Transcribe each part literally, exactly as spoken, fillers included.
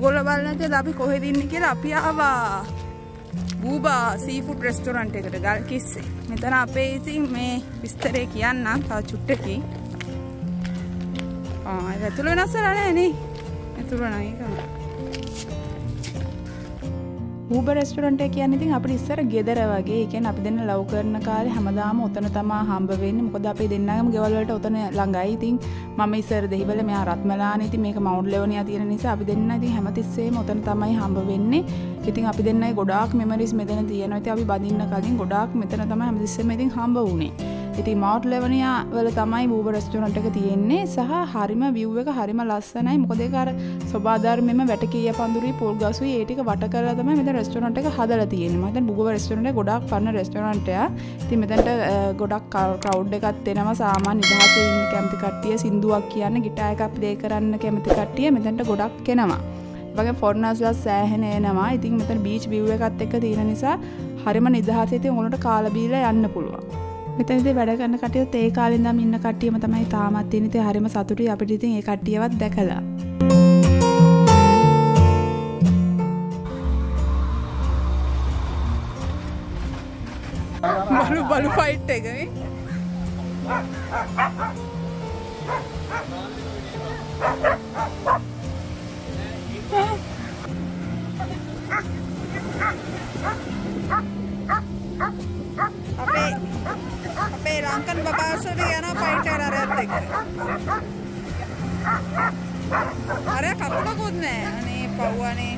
ඕගොල්ලෝ බලන තේ අපි කොහෙද ඉන්නේ කියලා අපි ආවා බූබා සීෆුඩ් රෙස්ටොරන්ට් එකට ගල්කිස්සේ. මෙතන අපේ ඉතින් මේ විස්තරේ කියන්න තා චුට්ටකින්. ආ ඒක තුල වෙනස්සලා නැහැ නේ. ඒක තුල නෑ ඒක. බූබා රෙස්ටොරන්ට් එක කියන්නේ ඉතින් අපිට ඉස්සර ගෙදර වගේ. ඒ කියන්නේ අපි දෙන්න ලව් කරන කාලේ හැමදාම ඔතන තමයි හම්බ වෙන්නේ. මොකද අපි දෙන්නගම ගෙවල් වලට ඔතන ළඟයි. ඉතින් මම ඉස්සර දෙහිවල මෙයා රත්මලානේ. ඉතින් මේක මවුන්ට් ලෙවනියා තියෙන නිසා අපි දෙන්න ඉතින් හැමතිස්සෙම ඔතන තමයි හම්බ වෙන්නේ. ඉතින් අපි දෙන්නයි ගොඩාක් මෙමරිස් මෙතන තියෙනවා. ඉතින් අපි බඳින්න කලින් ගොඩාක් මෙතන තමයි හැමදෙස්සෙම ඉතින් හම්බ වුනේ. ඉතින් මවුන්ට් ලෙවනියා වල තමයි බූබා රෙස්ටොරන්ට් එක තියෙන්නේ. සහ හරිම view එක හරිම ලස්සනයි. මොකද ඒක අර සබාධර්මෙම වැටකීය පඳුරුයි පොල් ගසුයි ඒ ටික වට කරලා තමයි මෙතන රෙස්ටොරන්ට් එක හදලා තියෙන්නේ. මම හිතන්නේ බූබා රෙස්ටොරන්ට් එක ගොඩාක් පරණ රෙස්ටොරන්ට් එකක්. ඉතින් මෙතනට ගොඩක් ක්‍රවුඩ් එකක් එනවා. සාමාන්‍ය නිදහසේ ඉන්න කැමති කට්ටිය සින්දුවක් කියන්න, ගිටාර් එකක් ප්ලේ කරන්න කැමති කට්ටිය මෙතනට ගොඩක් එනවා. වගේ ෆොරනර්ස්ලා සෑහෙන එනවා. ඉතින් මෙතන බීච් view එකත් එක්ක තියෙන නිසා හරිම නිදහසේ ඉතින් උන්ට කාලා බීලා යන්න පුළුවන්. මෙතන ඉතින් වැඩ කරන කට්ටියත් ඒ කාලේ ඉඳන් ඉන්න කට්ටියම තමයි තාමත් තියෙන. ඉතින් හරිම සතුටුයි අපිට ඉතින් ඒ කට්ටියවත් දැකලා. බලු බලු ෆයිට් එක මේ. අපේ අපේ ලංකන් බබාසුට යනවා ෆයිට් එකට අරයත් එක්ක. අර කපුලකුත් නෑ. අනේ පව්වනේ.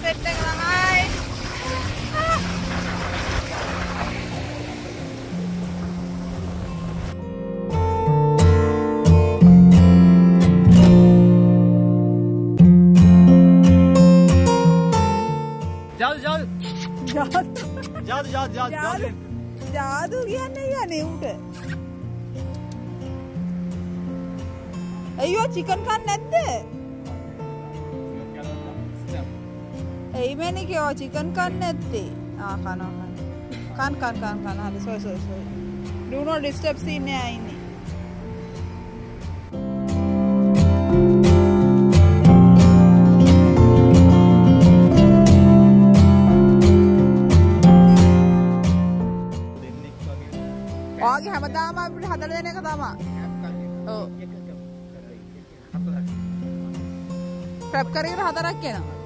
Sitting on my जादू जादू जादू जादू जादू जादू जादू क्या नहीं है नहीं उठे अयो चिकन खान नंदे ඒ වෙන්නේ කියෝ චිකන් කන්න නැත්තේ. ආ කන කන කන කන කන කන හරි සෝයි සෝයි සෝයි. Do not disturb scene නෑ ඉන්නේ. ඔයගේ හැමදාම අපිට හදලා දෙන එක තමයි. ඔව්. ට්‍රැප් කරගෙන හතරක් එනවා.